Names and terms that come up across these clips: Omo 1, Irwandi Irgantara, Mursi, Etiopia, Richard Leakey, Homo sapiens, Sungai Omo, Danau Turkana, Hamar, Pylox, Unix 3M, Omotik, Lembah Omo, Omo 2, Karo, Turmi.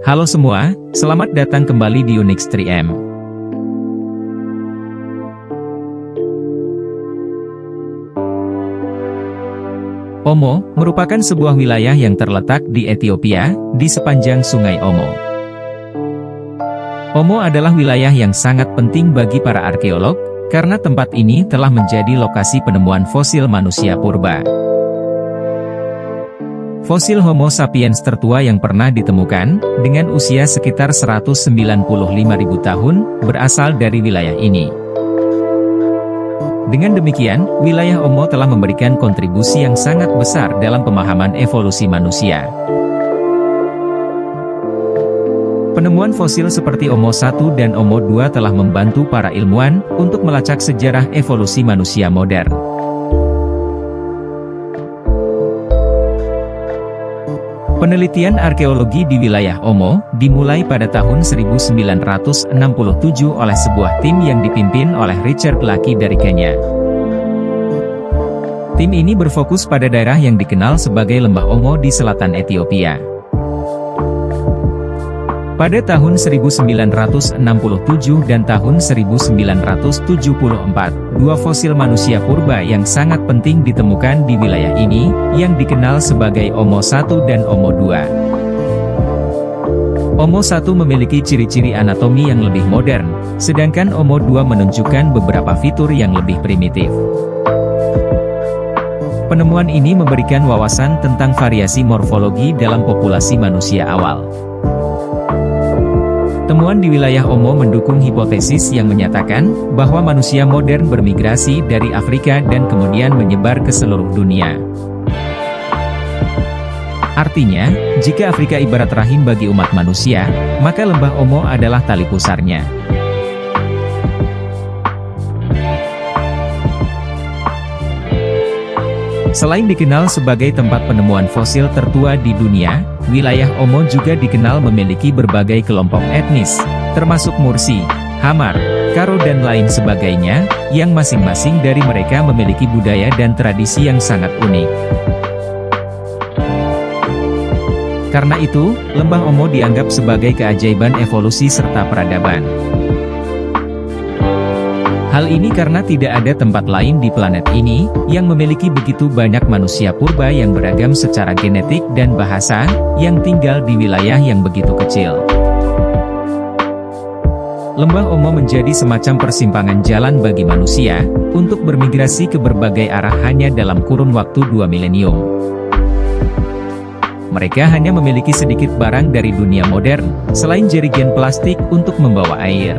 Halo semua, selamat datang kembali di Unix 3M. Omo merupakan sebuah wilayah yang terletak di Ethiopia, di sepanjang Sungai Omo. Omo adalah wilayah yang sangat penting bagi para arkeolog, karena tempat ini telah menjadi lokasi penemuan fosil manusia purba. Fosil Homo sapiens tertua yang pernah ditemukan, dengan usia sekitar 195.000 tahun, berasal dari wilayah ini. Dengan demikian, wilayah Omo telah memberikan kontribusi yang sangat besar dalam pemahaman evolusi manusia. Penemuan fosil seperti Omo 1 dan Omo 2 telah membantu para ilmuwan untuk melacak sejarah evolusi manusia modern. Penelitian arkeologi di wilayah Omo dimulai pada tahun 1967 oleh sebuah tim yang dipimpin oleh Richard Leakey dari Kenya. Tim ini berfokus pada daerah yang dikenal sebagai Lembah Omo di selatan Ethiopia. Pada tahun 1967 dan tahun 1974, dua fosil manusia purba yang sangat penting ditemukan di wilayah ini, yang dikenal sebagai Omo 1 dan Omo 2. Omo 1 memiliki ciri-ciri anatomi yang lebih modern, sedangkan Omo 2 menunjukkan beberapa fitur yang lebih primitif. Penemuan ini memberikan wawasan tentang variasi morfologi dalam populasi manusia awal. Temuan di wilayah Omo mendukung hipotesis yang menyatakan bahwa manusia modern bermigrasi dari Afrika dan kemudian menyebar ke seluruh dunia. Artinya, jika Afrika ibarat rahim bagi umat manusia, maka Lembah Omo adalah tali pusarnya. Selain dikenal sebagai tempat penemuan fosil tertua di dunia, wilayah Omo juga dikenal memiliki berbagai kelompok etnis, termasuk Mursi, Hamar, Karo dan lain sebagainya, yang masing-masing dari mereka memiliki budaya dan tradisi yang sangat unik. Karena itu, Lembah Omo dianggap sebagai keajaiban evolusi serta peradaban. Hal ini karena tidak ada tempat lain di planet ini, yang memiliki begitu banyak manusia purba yang beragam secara genetik dan bahasa, yang tinggal di wilayah yang begitu kecil. Lembah Omo menjadi semacam persimpangan jalan bagi manusia, untuk bermigrasi ke berbagai arah hanya dalam kurun waktu 2 milenium. Mereka hanya memiliki sedikit barang dari dunia modern, selain jerigen plastik untuk membawa air.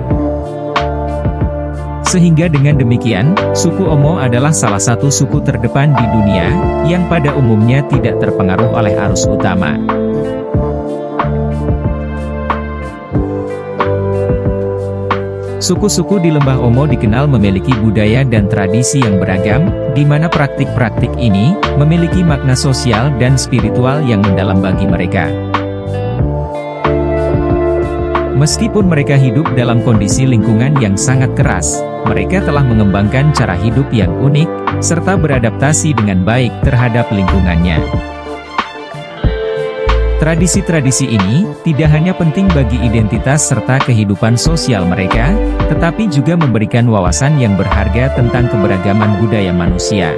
Sehingga dengan demikian, suku Omo adalah salah satu suku terdepan di dunia, yang pada umumnya tidak terpengaruh oleh arus utama. Suku-suku di Lembah Omo dikenal memiliki budaya dan tradisi yang beragam, di mana praktik-praktik ini memiliki makna sosial dan spiritual yang mendalam bagi mereka. Meskipun mereka hidup dalam kondisi lingkungan yang sangat keras, mereka telah mengembangkan cara hidup yang unik, serta beradaptasi dengan baik terhadap lingkungannya. Tradisi-tradisi ini tidak hanya penting bagi identitas serta kehidupan sosial mereka, tetapi juga memberikan wawasan yang berharga tentang keberagaman budaya manusia.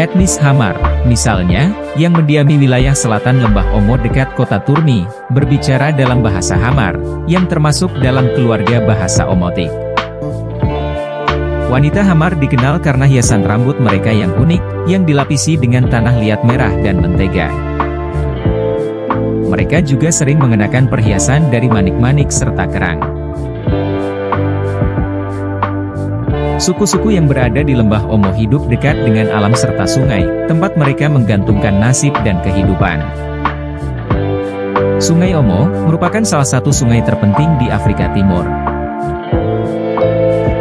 Etnis Hamar, misalnya, yang mendiami wilayah selatan Lembah Omo dekat kota Turmi, berbicara dalam bahasa Hamar, yang termasuk dalam keluarga bahasa Omotik. Wanita Hamar dikenal karena hiasan rambut mereka yang unik, yang dilapisi dengan tanah liat merah dan mentega. Mereka juga sering mengenakan perhiasan dari manik-manik serta kerang. Suku-suku yang berada di Lembah Omo hidup dekat dengan alam serta sungai, tempat mereka menggantungkan nasib dan kehidupan. Sungai Omo merupakan salah satu sungai terpenting di Afrika Timur.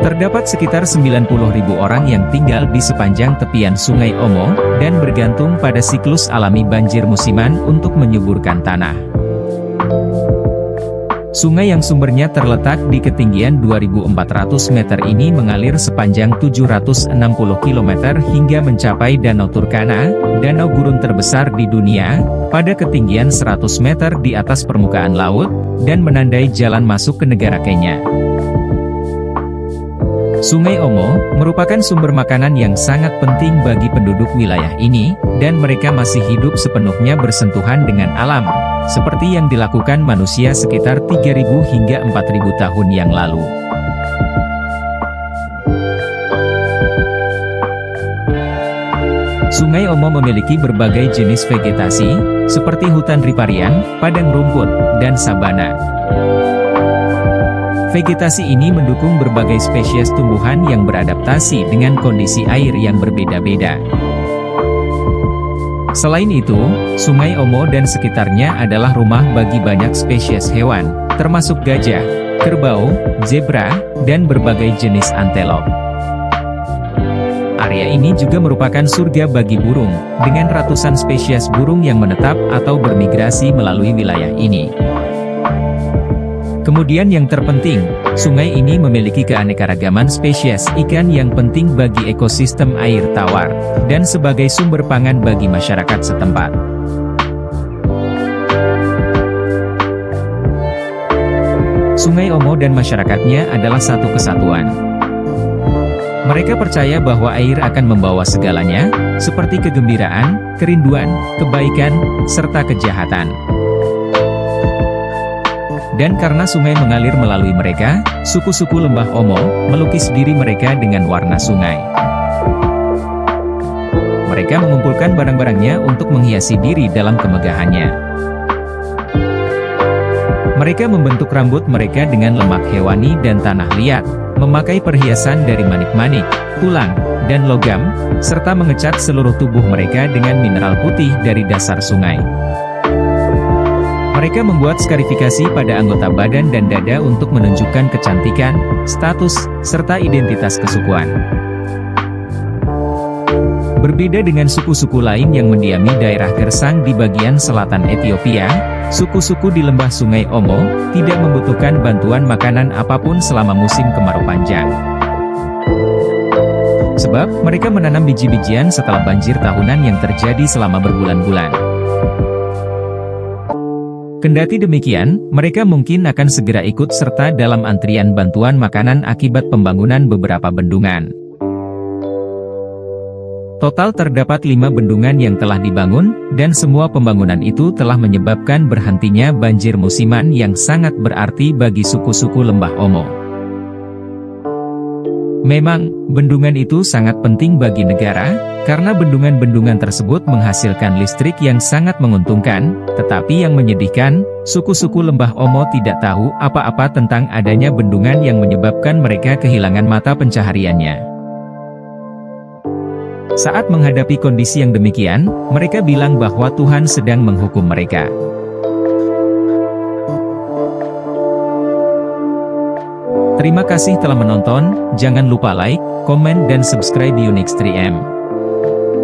Terdapat sekitar 90.000 orang yang tinggal di sepanjang tepian Sungai Omo, dan bergantung pada siklus alami banjir musiman untuk menyuburkan tanah. Sungai yang sumbernya terletak di ketinggian 2.400 meter ini mengalir sepanjang 760 km hingga mencapai Danau Turkana, danau gurun terbesar di dunia, pada ketinggian 100 meter di atas permukaan laut, dan menandai jalan masuk ke negara Kenya. Sungai Omo merupakan sumber makanan yang sangat penting bagi penduduk wilayah ini, dan mereka masih hidup sepenuhnya bersentuhan dengan alam, seperti yang dilakukan manusia sekitar 3.000 hingga 4.000 tahun yang lalu. Sungai Omo memiliki berbagai jenis vegetasi, seperti hutan riparian, padang rumput, dan sabana. Vegetasi ini mendukung berbagai spesies tumbuhan yang beradaptasi dengan kondisi air yang berbeda-beda. Selain itu, Sungai Omo dan sekitarnya adalah rumah bagi banyak spesies hewan, termasuk gajah, kerbau, zebra, dan berbagai jenis antelop. Area ini juga merupakan surga bagi burung, dengan ratusan spesies burung yang menetap atau bermigrasi melalui wilayah ini. Kemudian yang terpenting, sungai ini memiliki keanekaragaman spesies ikan yang penting bagi ekosistem air tawar, dan sebagai sumber pangan bagi masyarakat setempat. Sungai Omo dan masyarakatnya adalah satu kesatuan. Mereka percaya bahwa air akan membawa segalanya, seperti kegembiraan, kerinduan, kebaikan, serta kejahatan. Dan karena sungai mengalir melalui mereka, suku-suku Lembah Omo melukis diri mereka dengan warna sungai. Mereka mengumpulkan barang-barangnya untuk menghiasi diri dalam kemegahannya. Mereka membentuk rambut mereka dengan lemak hewani dan tanah liat, memakai perhiasan dari manik-manik, tulang, dan logam, serta mengecat seluruh tubuh mereka dengan mineral putih dari dasar sungai. Mereka membuat skarifikasi pada anggota badan dan dada untuk menunjukkan kecantikan, status, serta identitas kesukuan. Berbeda dengan suku-suku lain yang mendiami daerah gersang di bagian selatan Ethiopia, suku-suku di lembah Sungai Omo tidak membutuhkan bantuan makanan apapun selama musim kemarau panjang. Sebab, mereka menanam biji-bijian setelah banjir tahunan yang terjadi selama berbulan-bulan. Kendati demikian, mereka mungkin akan segera ikut serta dalam antrian bantuan makanan akibat pembangunan beberapa bendungan. Total terdapat 5 bendungan yang telah dibangun, dan semua pembangunan itu telah menyebabkan berhentinya banjir musiman yang sangat berarti bagi suku-suku Lembah Omo. Memang, bendungan itu sangat penting bagi negara, karena bendungan-bendungan tersebut menghasilkan listrik yang sangat menguntungkan, tetapi yang menyedihkan, suku-suku Lembah Omo tidak tahu apa-apa tentang adanya bendungan yang menyebabkan mereka kehilangan mata pencahariannya. Saat menghadapi kondisi yang demikian, mereka bilang bahwa Tuhan sedang menghukum mereka. Terima kasih telah menonton, jangan lupa like, komen dan subscribe Unix 3M.